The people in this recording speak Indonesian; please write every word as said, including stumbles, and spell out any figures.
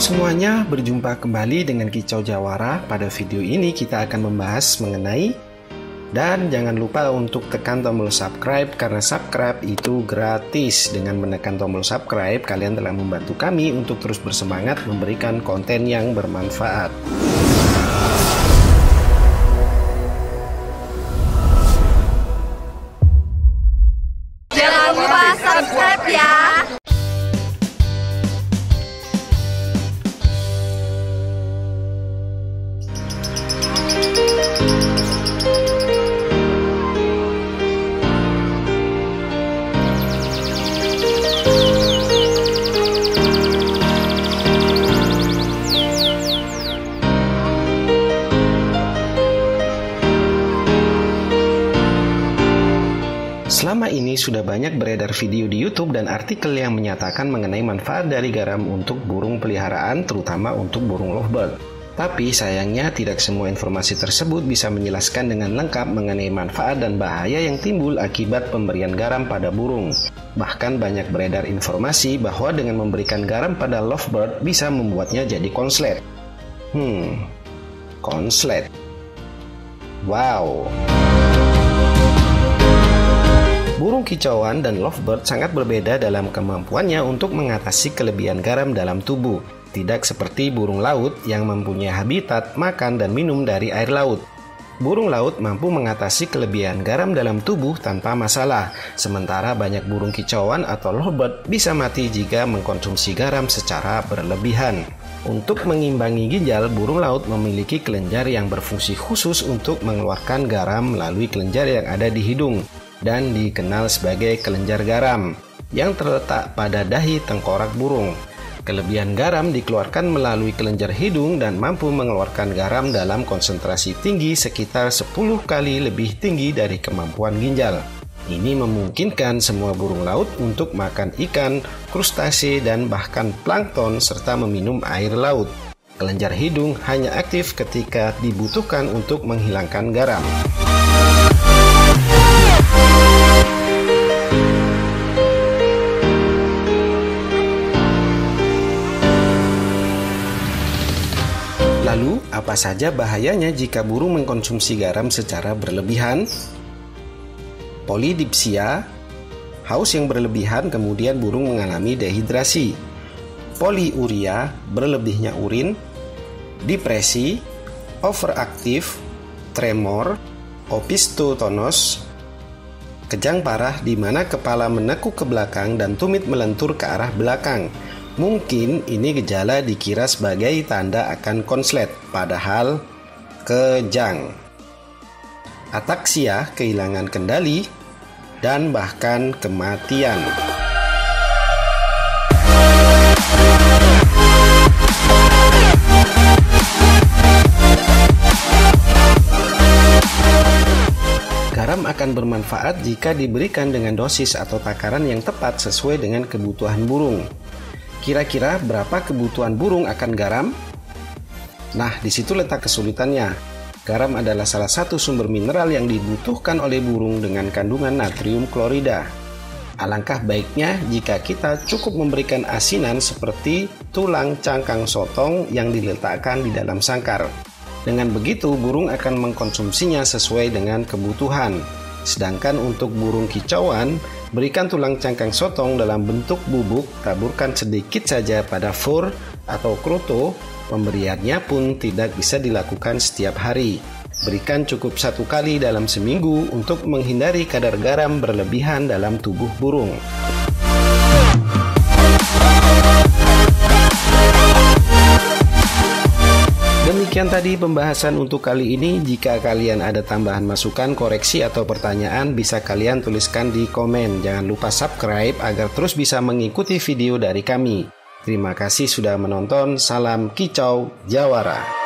Halo semuanya, berjumpa kembali dengan Kicau Jawara. Pada video ini kita akan membahas mengenai, dan jangan lupa untuk tekan tombol subscribe karena subscribe itu gratis. Dengan menekan tombol subscribe, kalian telah membantu kami untuk terus bersemangat memberikan konten yang bermanfaat. Jangan lupa subscribe ya. Selama ini sudah banyak beredar video di YouTube dan artikel yang menyatakan mengenai manfaat dari garam untuk burung peliharaan, terutama untuk burung lovebird. Tapi sayangnya tidak semua informasi tersebut bisa menjelaskan dengan lengkap mengenai manfaat dan bahaya yang timbul akibat pemberian garam pada burung. Bahkan banyak beredar informasi bahwa dengan memberikan garam pada lovebird bisa membuatnya jadi konslet. Hmm, konslet. Wow. Burung kicauan dan lovebird sangat berbeda dalam kemampuannya untuk mengatasi kelebihan garam dalam tubuh. Tidak seperti burung laut yang mempunyai habitat, makan, dan minum dari air laut. Burung laut mampu mengatasi kelebihan garam dalam tubuh tanpa masalah. Sementara banyak burung kicauan atau lovebird bisa mati jika mengkonsumsi garam secara berlebihan. Untuk mengimbangi ginjal, burung laut memiliki kelenjar yang berfungsi khusus untuk mengeluarkan garam melalui kelenjar yang ada di hidung dan dikenal sebagai kelenjar garam yang terletak pada dahi tengkorak burung. Kelebihan garam dikeluarkan melalui kelenjar hidung dan mampu mengeluarkan garam dalam konsentrasi tinggi sekitar sepuluh kali lebih tinggi dari kemampuan ginjal. Ini memungkinkan semua burung laut untuk makan ikan, krustase, dan bahkan plankton serta meminum air laut. Kelenjar hidung hanya aktif ketika dibutuhkan untuk menghilangkan garam. Lalu, apa saja bahayanya jika burung mengkonsumsi garam secara berlebihan? Polidipsia, haus yang berlebihan kemudian burung mengalami dehidrasi. Poliuria, berlebihnya urin. Depresi, overaktif, tremor, opistotonos, kejang parah di mana kepala menekuk ke belakang dan tumit melentur ke arah belakang. Mungkin ini gejala dikira sebagai tanda akan konslet, padahal kejang. Ataksia, kehilangan kendali, dan bahkan kematian. Garam akan bermanfaat jika diberikan dengan dosis atau takaran yang tepat sesuai dengan kebutuhan burung. Kira-kira berapa kebutuhan burung akan garam? Nah, disitu letak kesulitannya. Garam adalah salah satu sumber mineral yang dibutuhkan oleh burung dengan kandungan natrium klorida. Alangkah baiknya jika kita cukup memberikan asinan seperti tulang cangkang sotong yang diletakkan di dalam sangkar. Dengan begitu, burung akan mengkonsumsinya sesuai dengan kebutuhan. Sedangkan untuk burung kicauan, berikan tulang cangkang sotong dalam bentuk bubuk, taburkan sedikit saja pada fur atau kroto, pemberiannya pun tidak bisa dilakukan setiap hari. Berikan cukup satu kali dalam seminggu untuk menghindari kadar garam berlebihan dalam tubuh burung. Demikian tadi pembahasan untuk kali ini. Jika kalian ada tambahan masukan, koreksi, atau pertanyaan, bisa kalian tuliskan di komen. Jangan lupa subscribe agar terus bisa mengikuti video dari kami. Terima kasih sudah menonton. Salam Kicau Jawara.